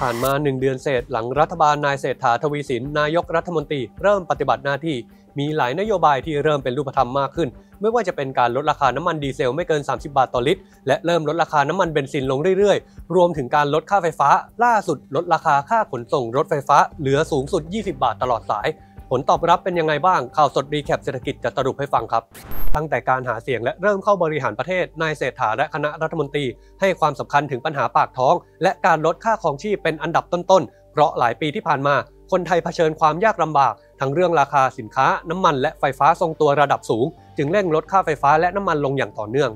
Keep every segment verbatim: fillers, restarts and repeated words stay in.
ผ่านมาหนึ่งเดือนเศษหลังรัฐบาลนายเศรษฐาทวีสินนายกรัฐมนตรีเริ่มปฏิบัติหน้าที่มีหลายนโยบายที่เริ่มเป็นรูปธรรมมากขึ้นไม่ว่าจะเป็นการลดราคาน้ำมันดีเซลไม่เกินสามสิบบาทต่อลิตรและเริ่มลดราคาน้ำมันเบนซินลงเรื่อยๆรวมถึงการลดค่าไฟฟ้าล่าสุดลดราคาค่าขนส่งรถไฟฟ้าเหลือสูงสุดยี่สิบบาทตลอดสายผลตอบรับเป็นยังไงบ้างข่าวสดรีแคปเศรษฐกิจจะสรุปให้ฟังครับตั้งแต่การหาเสียงและเริ่มเข้าบริหารประเทศนายเศรษฐาและคณะรัฐมนตรีให้ความสำคัญถึงปัญหาปากท้องและการลดค่าครองชีพเป็นอันดับต้นๆเพราะหลายปีที่ผ่านมาคนไทยเผชิญความยากลำบากทั้งเรื่องราคาสินค้าน้ำมันและไฟฟ้าทรงตัวระดับสูงจึงเร่งลดค่าไฟฟ้าและน้ำมันลงอย่างต่อเนื่อง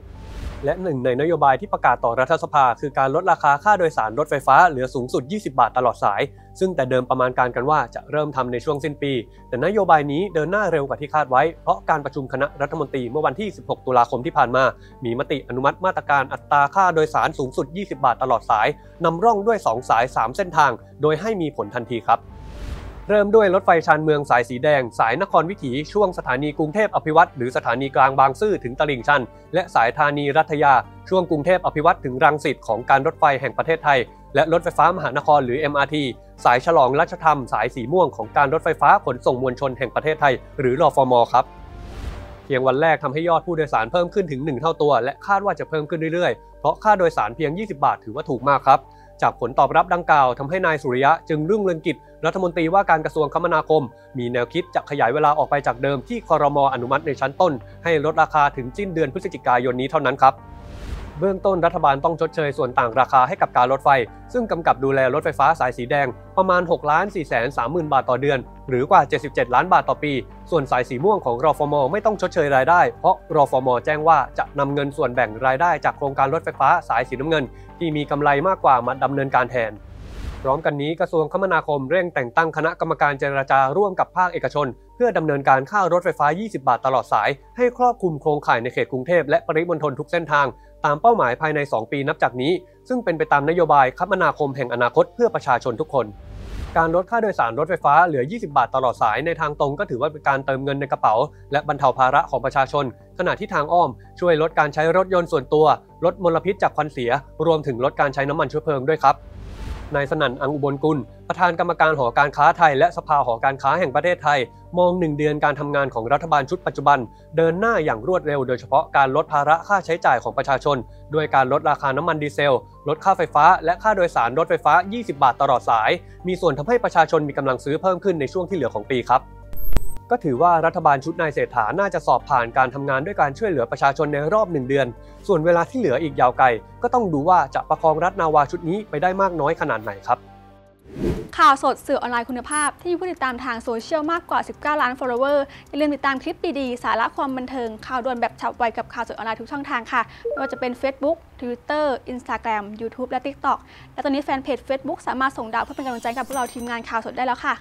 และหนึ่งในนโยบายที่ประกาศต่อรัฐสภาคือการลดราคาค่าโดยสารรถไฟฟ้าเหลือสูงสุดยี่สิบบาทตลอดสายซึ่งแต่เดิมประมาณการกันว่าจะเริ่มทำในช่วงสิ้นปีแต่นโยบายนี้เดินหน้าเร็วกว่าที่คาดไว้เพราะการประชุมคณะรัฐมนตรีเมื่อวันที่สิบหกตุลาคมที่ผ่านมามีมติอนุมัติมาตรการอัตราค่าโดยสารสูงสุดยี่สิบบาทตลอดสายนำร่องด้วยสองสายสามเส้นทางโดยให้มีผลทันทีครับเริ่มด้วยรถไฟชานเมืองสายสีแดงสายนครวิถีช่วงสถานีกรุงเทพอภิวัตรหรือสถานีกลางบางซื่อถึงตลิ่งชันและสายธานีรัตยาช่วงกรุงเทพอภิวัตรถึงรังสิตของการรถไฟแห่งประเทศไทยและรถไฟฟ้ามหานครหรือ เอ็ม อาร์ ที สายฉลองรัชธรรมสายสีม่วงของการรถไฟฟ้าขนส่งมวลชนแห่งประเทศไทยหรือรฟม.ครับเพียงวันแรกทำให้ยอดผู้โดยสารเพิ่มขึ้นถึงหนึ่งเท่าตัวและคาดว่าจะเพิ่มขึ้นเรื่อยๆเพราะค่าโดยสารเพียงยี่สิบบาทถือว่าถูกมากครับจากผลตอบรับดังกล่าวทำให้นายสุริยะจึงรุ่งเรืองกิจรัฐมนตรีว่าการกระทรวงคมนาคมมีแนวคิดจะขยายเวลาออกไปจากเดิมที่ครม.อนุมัติในชั้นต้นให้ลดราคาถึงสิ้นเดือนพฤศจิกายนนี้เท่านั้นครับเบื้องต้นรัฐบาลต้องชดเชยส่วนต่างราคาให้กับการรถไฟซึ่งกำกับดูแลรถไฟฟ้าสายสีแดงประมาณ หกล้านสี่แสนสามหมื่น บาทต่อเดือนหรือกว่าเจ็ดสิบเจ็ดล้านบาทต่อปีส่วนสายสีม่วงของรฟม.ไม่ต้องชดเชยรายได้เพราะรฟม.แจ้งว่าจะนำเงินส่วนแบ่งรายได้จากโครงการรถไฟฟ้าสายสีน้ำเงินที่มีกำไรมากกว่ามาดำเนินการแทนพร้อมกันนี้กระทรวงคมนาคมเร่งแต่งตั้งคณะกรรมการเจรจาร่วมกับภาคเอกชนเพื่อดำเนินการค่ารถไฟฟ้ายี่สิบบาทตลอดสายให้ครอบคลุมโครงข่ายในเขตกรุงเทพและปริมณฑลทุกเส้นทางตามเป้าหมายภายในสองปีนับจากนี้ซึ่งเป็นไปตามนโยบายคมนาคมแห่งอนาคตเพื่อประชาชนทุกคนการลดค่าโดยสารรถไฟฟ้าเหลือยี่สิบบาทตลอดสายในทางตรงก็ถือว่าเป็นการเติมเงินในกระเป๋าและบรรเทาภาระของประชาชนขณะที่ทางอ้อมช่วยลดการใช้รถยนต์ส่วนตัวลดมลพิษจากควันเสียรวมถึงลดการใช้น้ำมันเชื้อเพลิงด้วยครับนายสนั่น อังอุบลกุลประธานกรรมการหอการค้าไทยและสภาหอการค้าแห่งประเทศไทยมองหนึ่งเดือนการทำงานของรัฐบาลชุดปัจจุบันเดินหน้าอย่างรวดเร็วโดยเฉพาะการลดภาระค่าใช้จ่ายของประชาชนด้วยการลดราคาน้ำมันดีเซลลดค่าไฟฟ้าและค่าโดยสารรถไฟฟ้ายี่สิบบาทตลอดสายมีส่วนทำให้ประชาชนมีกำลังซื้อเพิ่มขึ้นในช่วงที่เหลือของปีครับก็ถือว่ารัฐบาลชุดนายเศรษฐาน่าจะสอบผ่านการทำงานด้วยการช่วยเหลือประชาชนในรอบหนึ่งเดือนส่วนเวลาที่เหลืออีกยาวไกลก็ต้องดูว่าจะประคองรัฐนาวาชุดนี้ไปได้มากน้อยขนาดไหนครับข่าวสดสื่อออนไลน์คุณภาพที่มีผู้ติดตามทางโซเชียลมากกว่าสิบเก้าล้าน follower อย่าลืมติดตามคลิปดีๆสาระความบันเทิงข่าวด่วนแบบฉับไวกับข่าวสดออนไลน์ทุกช่องทางค่ะไม่ว่าจะเป็น Facebook Twitter Instagram YouTube และ TikTok และตอนนี้แฟนเพจ Facebook สามารถส่งดาวเพื่อเป็นกำลังใจกับพวกเราทีมงานข่าวสดได้แล้วค่ะ